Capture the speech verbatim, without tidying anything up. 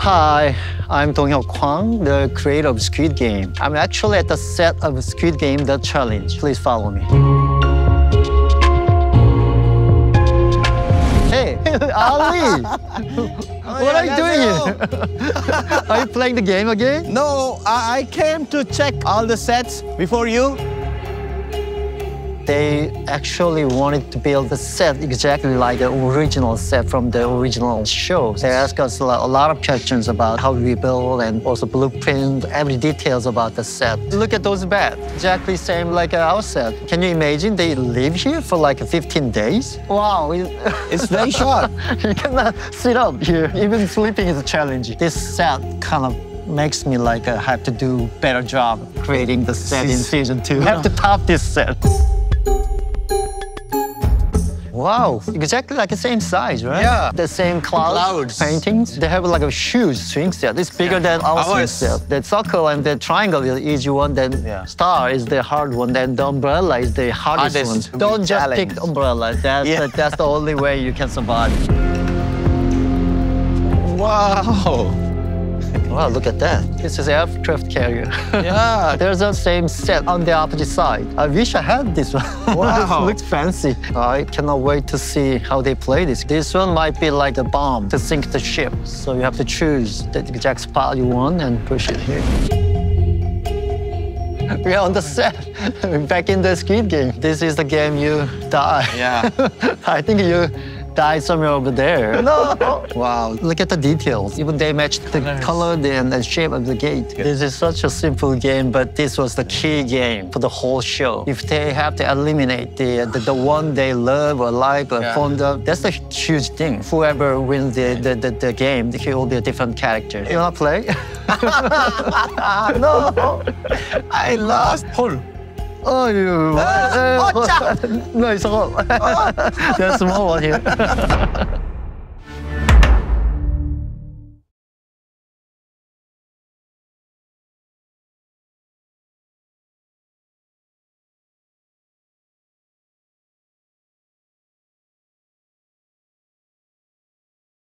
Hi, I'm Dong-hyuk Hwang, the creator of Squid Game. I'm actually at the set of Squid Game: The Challenge. Please follow me. Hey, Ali! What are you doing here? Are you playing the game again? No, I came to check all the sets before you. They actually wanted to build the set exactly like the original set from the original show. They asked us a lot of questions about how we build and also blueprint, every details about the set. Look at those beds, exactly same like our set. Can you imagine they live here for like fifteen days? Wow, it's very short. You cannot sit up here. Even sleeping is a challenge. This set kind of makes me like I have to do better job creating the set in season two. You have to top this set. Wow, exactly like the same size, right? Yeah. The same cloud clouds paintings. They have like a huge swing set. It's bigger yeah. than our Ours. swing set. The circle and the triangle is the easy one, then yeah. star is the hard one, then the umbrella is the hardest, hardest one. Don't just challenge. pick the umbrella. That's, yeah. the, that's the only way you can survive. Wow. Wow, look at that. This is aircraft carrier. Yeah. There's the same set on the opposite side. I wish I had this one. Wow. It looks fancy. I cannot wait to see how they play this. This one might be like a bomb to sink the ship. So you have to choose the exact spot you want and push it here. We are on the set. Back in the Squid Game. This is the game you die. Yeah. I think you died somewhere over there. No! Wow, look at the details. Even they matched the nice. color and the shape of the gate. Good. This is such a simple game, but this was the key game for the whole show. If they have to eliminate the, the, the one they love or like or yeah. fond of, that's a huge thing. Whoever wins the, the, the, the game, he will be a different character. You wanna play? No! I lost. Paul. Oh, you. Uh, uh, no, it's a hole. There's a small one here.